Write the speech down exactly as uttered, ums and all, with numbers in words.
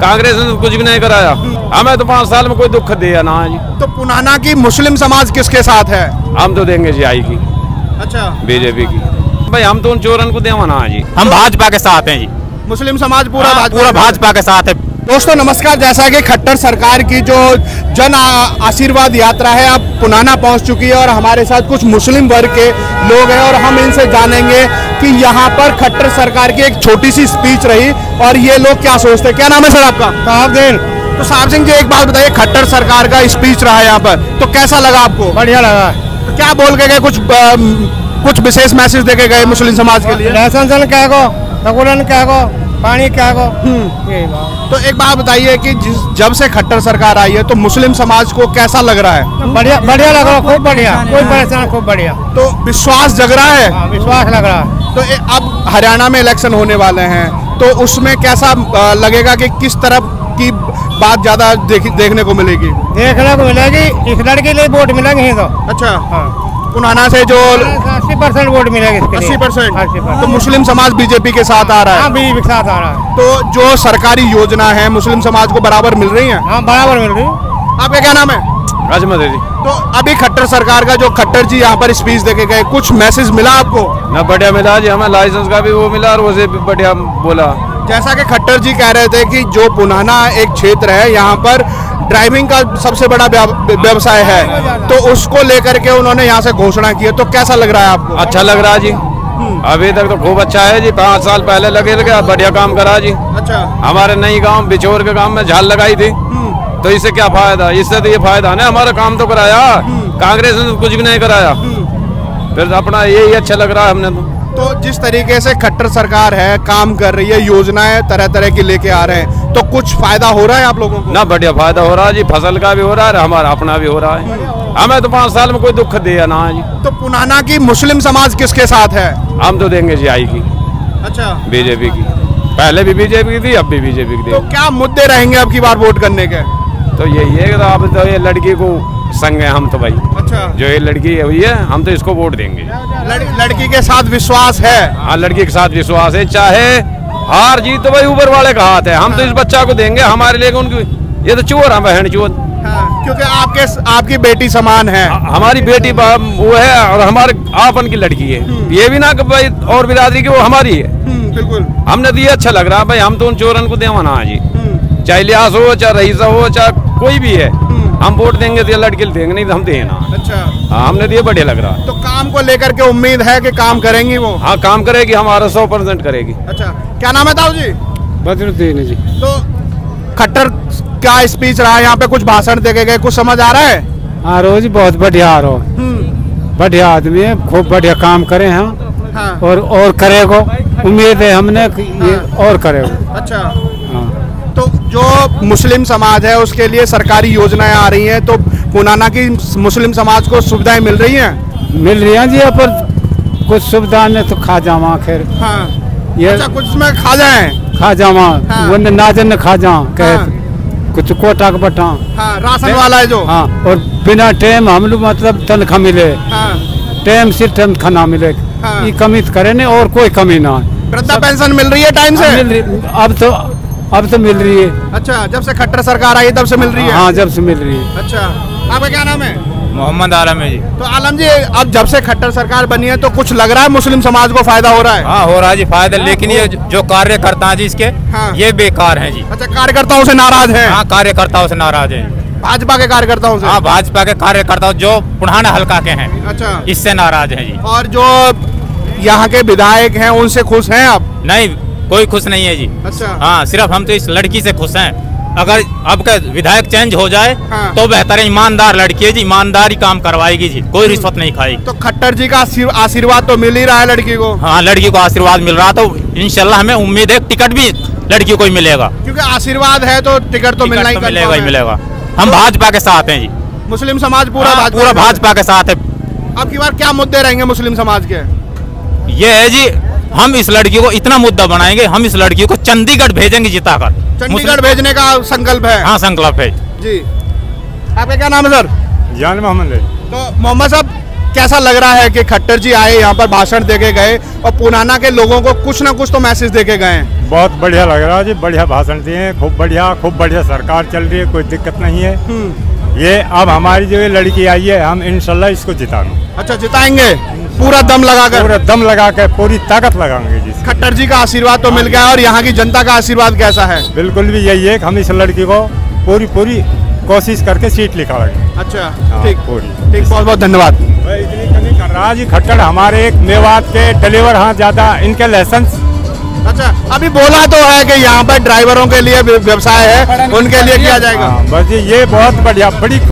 कांग्रेस ने कुछ भी नहीं कराया, हमें तो पाँच साल में कोई दुख दिया ना जी। तो पुनाना की मुस्लिम समाज किसके साथ है? हम तो देंगे जी आई की, अच्छा बीजेपी की। भाई हम तो उन चोरन को देंगे ना जी, हम भाजपा के साथ हैं जी। मुस्लिम समाज पूरा पूरा भाजपा के साथ है। दोस्तों नमस्कार, जैसा कि खट्टर सरकार की जो जन आशीर्वाद यात्रा है अब पुनाना पहुंच चुकी है और हमारे साथ कुछ मुस्लिम वर्ग के लोग हैं और हम इनसे जानेंगे कि यहां पर खट्टर सरकार की एक छोटी सी स्पीच रही और ये लोग क्या सोचते हैं। क्या नाम है सर आपका? साहबदीन। तो साहबदीन जी एक बात बताइए, खट्टर सरकार का स्पीच रहा है यहाँ पर, तो कैसा लगा आपको? बढ़िया लगा। तो क्या बोल के गए, कुछ कुछ विशेष मैसेज दे के गए मुस्लिम समाज के लिए? राशन क्या गो, सगुलन क्या गो, पानी क्या गो। तो एक बात बताइए कि जब से खट्टर सरकार आई है तो मुस्लिम समाज को कैसा लग रहा है? बढ़िया बढ़िया लग रहा है, खूब बढ़िया, कोई परेशान, खूब बढ़िया। तो विश्वास जग रहा है, विश्वास लग रहा है। तो अब हरियाणा में इलेक्शन होने वाले हैं, तो उसमें कैसा लगेगा कि किस तरफ की बात ज्यादा देखने को मिलेगी? देखने को मिलेगी इस लड़के लिए वोट मिलेंगे तो अच्छा, हाँ पुनाना से जो अस्सी परसेंट वोट मिलेगा, अस्सी परसेंट। तो मुस्लिम समाज बीजेपी के साथ आ रहा है? हाँ, बीजेपी के साथ आ रहा है। तो जो सरकारी योजना है मुस्लिम समाज को बराबर मिल रही है? हाँ, बराबर मिल रही है। आपका क्या नाम है? राजमद जी। तो अभी खट्टर सरकार का जो खट्टर जी यहाँ पर स्पीच देके गए, कुछ मैसेज मिला आपको? ना बढ़िया मिला जी, हमें लाइसेंस का भी वो मिला और वो भी बढ़िया बोला। जैसा कि खट्टर जी कह रहे थे कि जो पुनाना एक क्षेत्र है यहाँ पर ड्राइविंग का सबसे बड़ा व्यवसाय है, तो उसको लेकर के उन्होंने यहाँ से घोषणा की है, तो कैसा लग रहा है आपको? अच्छा लग रहा है जी, अभी तक तो खूब अच्छा है जी। पाँच साल पहले लगे लगे बढ़िया काम करा जी। अच्छा, हमारे नई गाँव बिछोर के गाँव में झाल लगाई थी, तो इससे क्या फायदा? इससे तो ये फायदा ना, हमारा काम तो कराया, कांग्रेस ने कुछ भी नहीं कराया, फिर अपना यही अच्छा लग रहा है हमने तो। तो जिस तरीके से खट्टर सरकार है काम कर रही है, योजनाएं तरह तरह की लेके आ रहे हैं, तो कुछ फायदा हो रहा है आप लोगों को? ना बढ़िया फायदा हो रहा है जी, फसल का भी हो रहा है, हमारा अपना भी हो रहा है। हमें तो पाँच साल में कोई दुख दिया ना जी। तो पुनाना की मुस्लिम समाज किसके साथ है? हम तो देंगे जी आई की, अच्छा बीजेपी की। पहले भी बीजेपी की थी, अब भी बीजेपी की। तो क्या मुद्दे रहेंगे अब की बार वोट करने के? तो यही है, अब तो ये लड़की को संग है हम तो भाई, अच्छा जो ये लड़की हुई है हम तो इसको वोट देंगे। लड़, लड़की के साथ विश्वास है? हाँ, लड़की के साथ विश्वास है, चाहे हार जीत तो भाई ऊपर वाले का हाथ है, हम तो इस बच्चा को देंगे। हमारे लिए उनकी ये तो चोर है बहन, चोर। हाँ, क्योंकि आपके आपकी बेटी समान है। आ, हमारी बेटी वो है और हमारे आपन की लड़की है, ये भी ना कि भाई और बिरादरी की, वो हमारी है बिल्कुल। हमने तो ये अच्छा लग रहा है भाई, हम तो उन चोरन को देंगे ना जी, चाहे लिहाज हो चाहे रईसा हो चाहे कोई भी है, हम वोट देंगे तो लड़के देंगे, नहीं तो हम देना। अच्छा, हाँ हमने दिए, बढ़िया लग रहा है। तो काम को लेकर के उम्मीद है कि काम करेंगी वो? हाँ काम करेगी, हमारा सौ परसेंट करेगी। अच्छा, क्या नाम है ताऊ जी? बदरुद्दीन जी। तो खट्टर का स्पीच रहा यहाँ पे, कुछ भाषण देके गए, कुछ समझ आ रहा है? हाँ रोज बहुत बढ़िया, आ रो बढ़िया आदमी है, खूब बढ़िया काम करे हम। हाँ। और और करेगो, उम्मीद है हमने और करेगो। अच्छा, तो जो मुस्लिम समाज है उसके लिए सरकारी योजनाएं आ रही हैं, तो पुनाना की मुस्लिम समाज को सुविधाएं मिल रही हैं? मिल रही हैं जी, यहाँ पर कुछ सुविधा ने तो खा जावा खैर। हाँ। ये अच्छा, कुछ में खा जाए खा जावा। हाँ। वो नाजन ने खा जावा कह। हाँ। कुछ कोटा के बटा। हाँ, राशन वाला है जो। हाँ, और बिना टाइम हम लोग मतलब तनख्वाह मिले। हाँ। टाइम से टाइम खाना मिले। हाँ। ये कमी करे न, और कोई कमी ना। वृद्धा पेंशन मिल रही है टाइम से? अब तो अब तो मिल रही है। अच्छा, जब से खट्टर सरकार आई है तब से मिल रही है? हाँ जब से मिल रही है। अच्छा, आपका क्या नाम है? मोहम्मद आलम है जी। तो आलम जी, अब जब से खट्टर सरकार बनी है तो कुछ लग रहा है मुस्लिम समाज को फायदा हो रहा है? हाँ हो रहा है जी फायदा, लेकिन ये जो कार्यकर्ता है जी इसके, हाँ ये बेकार है जी। अच्छा, कार्यकर्ताओं से नाराज है? हाँ कार्यकर्ताओं से नाराज है, भाजपा के कार्यकर्ताओं से। हाँ भाजपा के कार्यकर्ताओं जो पुराना हल्का के हैं, अच्छा इससे नाराज है जी। और जो यहाँ के विधायक है उनसे खुश है आप? नहीं कोई खुश नहीं है जी। अच्छा, हाँ सिर्फ हम तो इस लड़की से खुश हैं, अगर आपका विधायक चेंज हो जाए। हाँ। तो बेहतर है, ईमानदार लड़की है जी, ईमानदारी काम करवाएगी जी, कोई रिश्वत नहीं खाएगी। तो खट्टर जी का आशीर्वाद तो मिल ही रहा है लड़की को? हाँ लड़की को आशीर्वाद मिल रहा, तो इंशाल्लाह हमें उम्मीद है टिकट भी लड़की को ही मिलेगा, क्योंकि आशीर्वाद है तो टिकट तो मिलना ही मिलेगा ही मिलेगा। हम भाजपा के साथ हैं जी, मुस्लिम समाज पूरा पूरा भाजपा के साथ है। अब की बार क्या मुद्दे रहेंगे मुस्लिम समाज के? ये है जी, हम इस लड़की को इतना मुद्दा बनाएंगे, हम इस लड़की को चंडीगढ़ भेजेंगे जिताकर। चंडीगढ़ भेजने का संकल्प है? हाँ संकल्प है जी। आपका क्या नाम है सर? जान मोहम्मद है। तो मोहम्मद साहब, कैसा लग रहा है कि खट्टर जी आए, यहाँ पर भाषण देके गए और पुनाना के लोगों को कुछ ना कुछ तो मैसेज देके गए हैं? बहुत बढ़िया लग रहा है जी, बढ़िया भाषण दिए, खूब बढ़िया खूब बढ़िया सरकार चल रही है, कोई दिक्कत नहीं है। ये अब हमारी जो लड़की आई है, हम इंशाल्लाह इसको जिताएंगे। अच्छा, जिताएंगे पूरा दम लगाकर, पूरा दम लगाकर, पूरी ताकत लगाएंगे जी। खट्टर जी का आशीर्वाद तो मिल गया, और यहाँ की जनता का आशीर्वाद कैसा है? बिल्कुल भी यही है, हम इस लड़की को पूरी पूरी कोशिश करके सीट निकालेंगे। अच्छा, ठीक पूरी ठीक, बहुत बहुत धन्यवाद। मैं इतनी कमी कर रहा जी, खट्टर हमारे एक मेवात के डिलीवर, हाँ ज्यादा इनके लाइसेंस। अच्छा, अभी बोला तो है कि यहाँ पर ड्राइवरों के लिए व्यवसाय है, उनके लिए किया जाएगा। बस ये बहुत बढ़िया बड़ी